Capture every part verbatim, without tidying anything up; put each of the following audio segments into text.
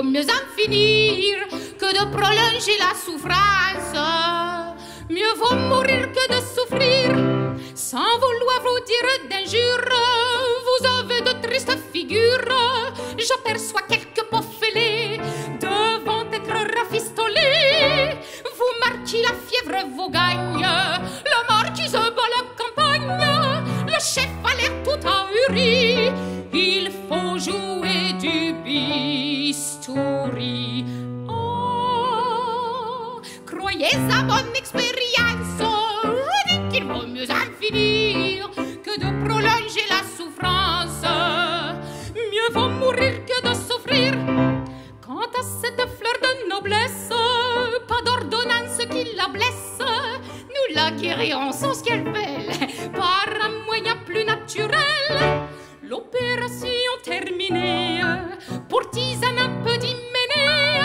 vaut mieux en finir que de prolonger la souffrance. Mieux vaut mourir que de souffrir, sans vouloir vous dire d'injures. Vous avez de tristes figures, j'aperçois quelques pauvres fêlés devant être rafistolés. Vous marquez la fièvre, vous gagne, le marquis se bat la campagne, le chef a l'air tout ahuri. Il faut jouer du bistouri. Oh, croyez à mon expérience, je dis qu'il vaut mieux en finir que de prolonger la souffrance. Mieux vaut mourir que de souffrir. Quant à cette fleur de noblesse, pas d'ordonnance qui la blesse. Nous la guérirons sans ce qu'elle veuille par un moyen plus naturel. L'opération terminée, pour tisane un peu d'hyménée,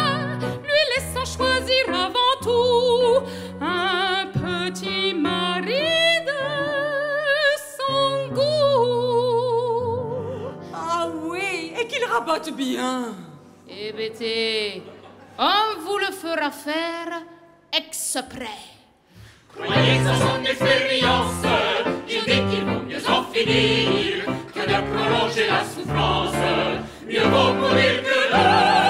lui laissant choisir avant tout un petit mari de son goût. Ah oui, et qu'il rabatte bien. Eh bêté, on vous le fera faire exprès. Croyez à son expérience, je dis qu'il vaut mieux en finir que de prolonger la souffrance. Mieux vaut mourir que de